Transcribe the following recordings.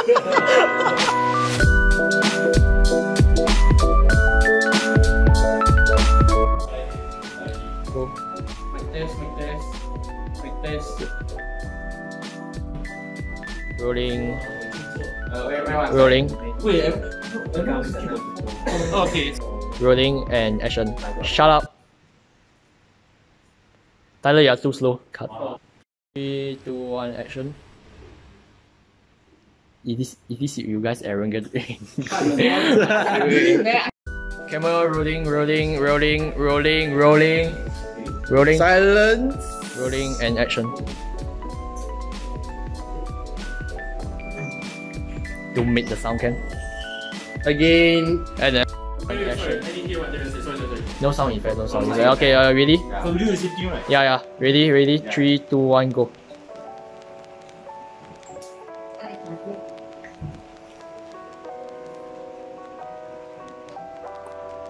Go. Make this. Rolling. Rolling. Wait, okay. Rolling and action. Shut up. Tyler, you are too slow. Cut. 3, 2, 1, action. If this you guys Aaron get camera rolling. Silence. Rolling and action. Don't make the sound, can? Again and then. No sound effect, no sound effect. Okay, ready? So you receive team, right? Yeah. Ready. Yeah. 3, 2, 1, go.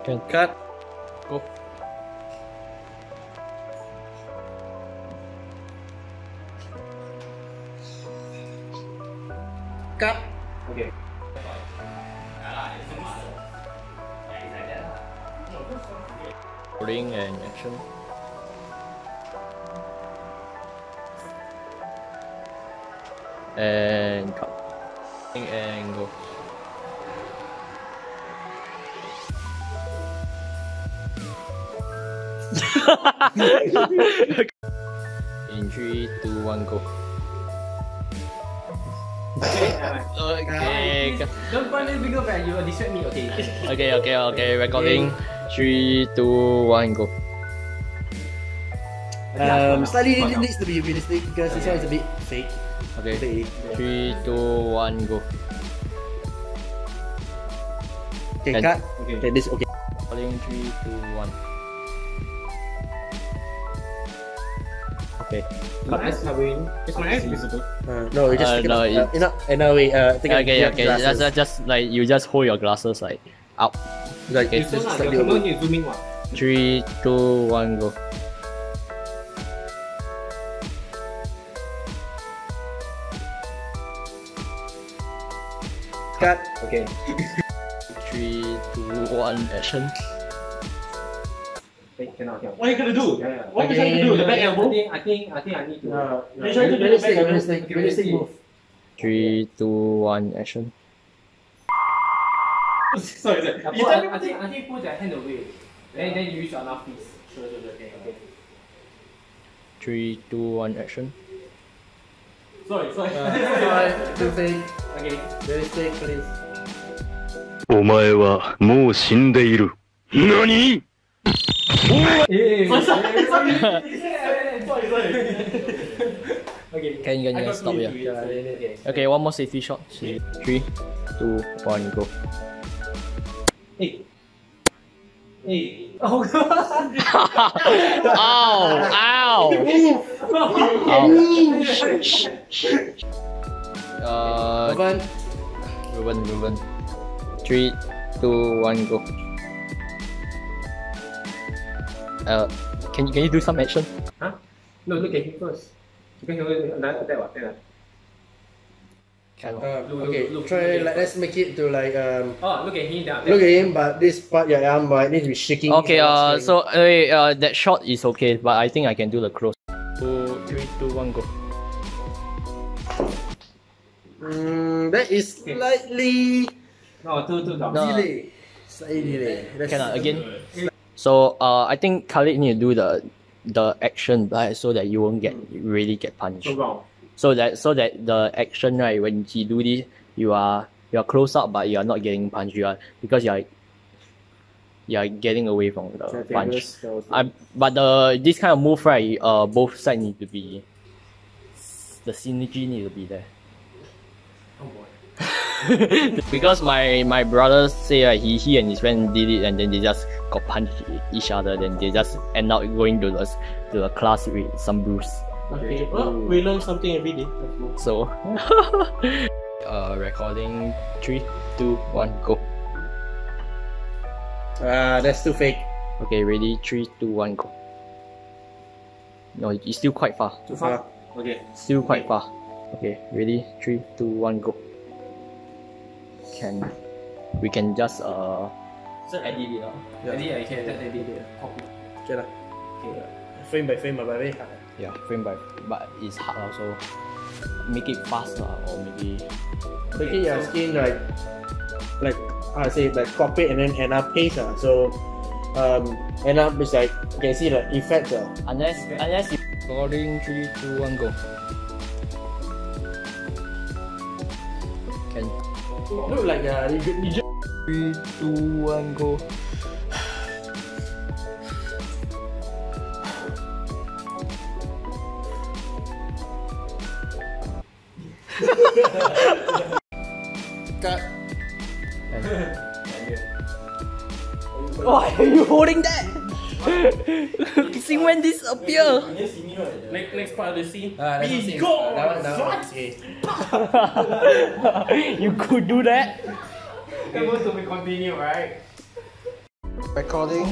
Can cut. Go. Cut. Okay. Rolling and action. And cut. And go. In 3, 2, 1, go. Okay. Don't point this bigger bag, you will distract me. Okay. Okay. Recording. Okay. 3, 2, 1, go. Slightly needs to be realistic because this one is a bit fake. Okay. Fake. 3, 2, 1, go. Okay, cut. Okay, this okay. Calling 3, 2, 1. Okay. Is my eyes visible? No, you just no, okay. Just like you just hold your glasses like up. Like it's just like the moment you zoom in. 3, 2, 1, go. Cut. Okay. 3, 2, 1, action. What are you gonna do? What are you trying to do? The back elbow? I think I need to. Make sure you do the back elbow. Realistic move. 3, 2, 1, action. Sorry. I think put your hand away. Then you reach your mouthpiece. Sure. Okay. 3, 2, 1, action. Sorry. Okay. Realistic, please. Omae wa mou shindeiru. NANI? Okay, can you stop here? Okay, one more safety shot. 3, 2, 1, go. Hey. Oh god. Ow. Ruben. 3, 2, 1, go. Can you do some action? Huh? No, look at him first. You can do that. Okay, let's make it to like look at him down there. Look at him, but this part your arm needs to be shaking. Okay, that shot is okay, but I think I can do the close. 2, 3, 2, 1, go. That is slightly. No, two down. Slightly. Cannot again. So I think Khalid need to do the action, right, so that you won't really get punched. So that the action, right, when you do this, you are close up but you are not getting punched. You are getting away from the punch. But this kind of move, right, both sides need to be, the synergy need to be there. Oh boy. Because my brother say he and his friend did it and then they just got punched each other, then they just end up going to the class with some bruise. Okay, well, we learn something every day. So recording. 3, 2, 1, go. That's too fake. Okay, ready? 3, 2, 1, go. No, it's still quite far. Too far? Okay. Still quite far. Okay, ready? 3, 2, 1, go. we can just set edit it. Edit can edit it. Copy. Okay. Frame by frame, but very hard. Yeah, frame by frame, but it's hard also. Make it faster or maybe make it your skin like I say like copy and then end up paste so end up is like you can see the effect unless you recording 3, 2, 1 go. Can look like you just 3, 2, 1 go. Cut. Why are you holding that? See when this appear. Next part of the scene. Please go. That one. You could do that. It was to be continued, right? Recording.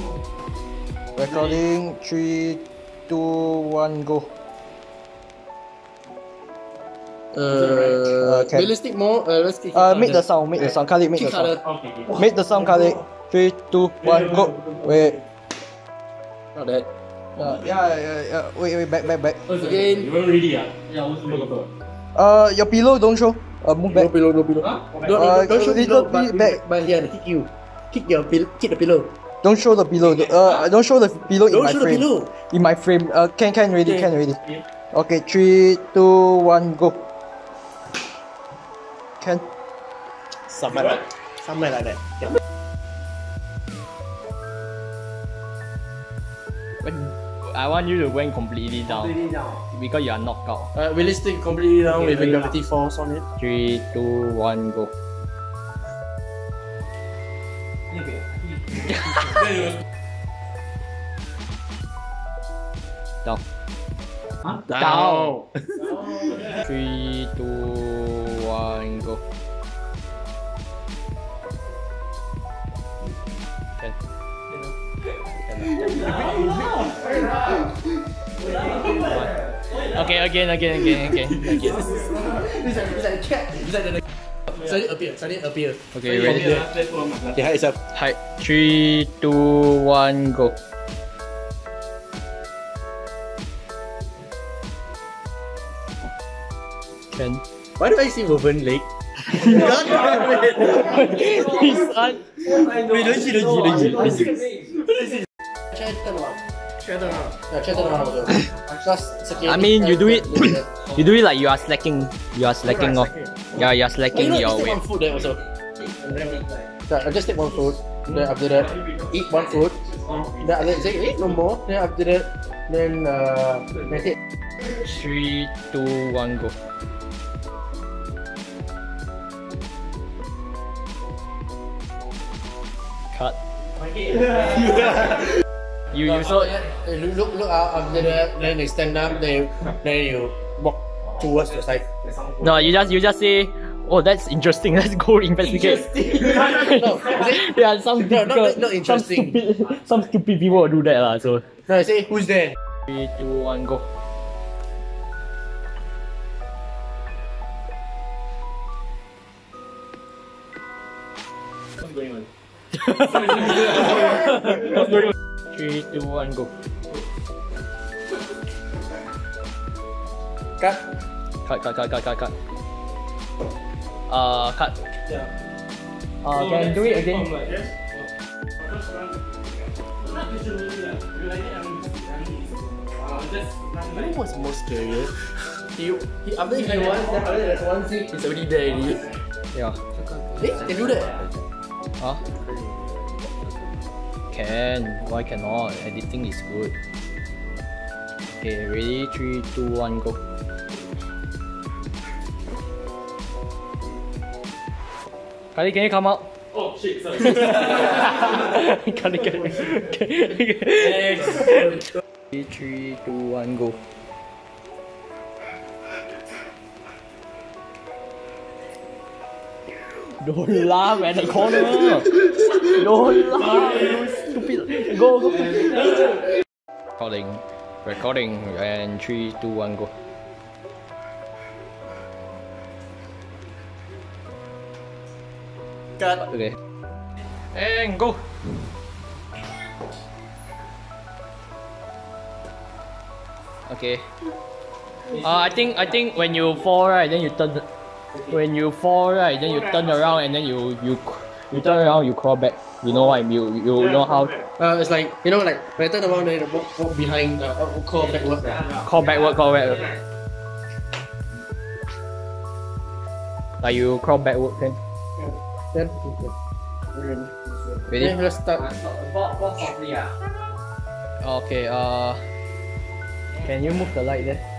3, 2, 1, go. Okay. Realistic more. Let's kick make the sound. Khalid, make the sound. Okay. Make the sound, Khalid. 3, 2, 1, go. Wait. Not that. Wait. Back. Again. You weren't ready, ah? Yeah, I was looking. Your pillow don't show. Move back. No pillow. Huh? Don't show little back. But yeah, kick you. Kick the pillow. Don't show the pillow. Don't show the pillow in my frame. In my frame. Can ready. Okay, 3, 2, 1, go. Can somewhere like that. Yeah. When I want you to went completely down. Because you are knocked out. Realistic completely down with a gravity force on it. 3, 2, 1, go. Down. Huh? Down. 3, 2, 1, go. Okay, again. Suddenly appear. Okay, ready? Yeah, it's up. Hi. 3, 2, 1, go. Why do I see woven leg? God damn it! Don't see. I mean, you do it like you are slacking. You are slacking off. Yeah, you are slacking your weight. I'll just take one food. Then after that, eat one food. Then I'll say, eat no more. Then after that, then that's it. 3, 2, 1, go. Cut. You look out after that, then they stand up, then you walk towards the side. No, you just say, oh, that's interesting. Let's go investigate. Not interesting. Some stupid people will do that lah. So no, I say who's there? 3, 2, 1, go. What's going on? What's going on? 3, 2, 1, go. Cut. Cut. Yeah. Can I do it again? Yes. What was most curious? After he wants, it's already there already. Yeah. They do that? Huh? Can. Why cannot? Editing is good. Okay, ready? 3, 2, 1, go. Khalid, can you come out? Oh shit, sorry. Khalid. 3, 2, 1, go. Don't laugh at the corner. Don't laugh, you stupid. Go. Recording, and 3, 2, 1, go. Cut. Okay. And go. Okay. I think when you fall right, then you turn. When you fall right, then you turn around and then you turn around, you crawl back. You know what I mean? You know how. It's like, you know, like when I turn around, then walk behind, crawl backward. Crawl backward, crawl backward. Like you crawl backward, then. Then. Ready? Let's start. Okay. Can you move the light there?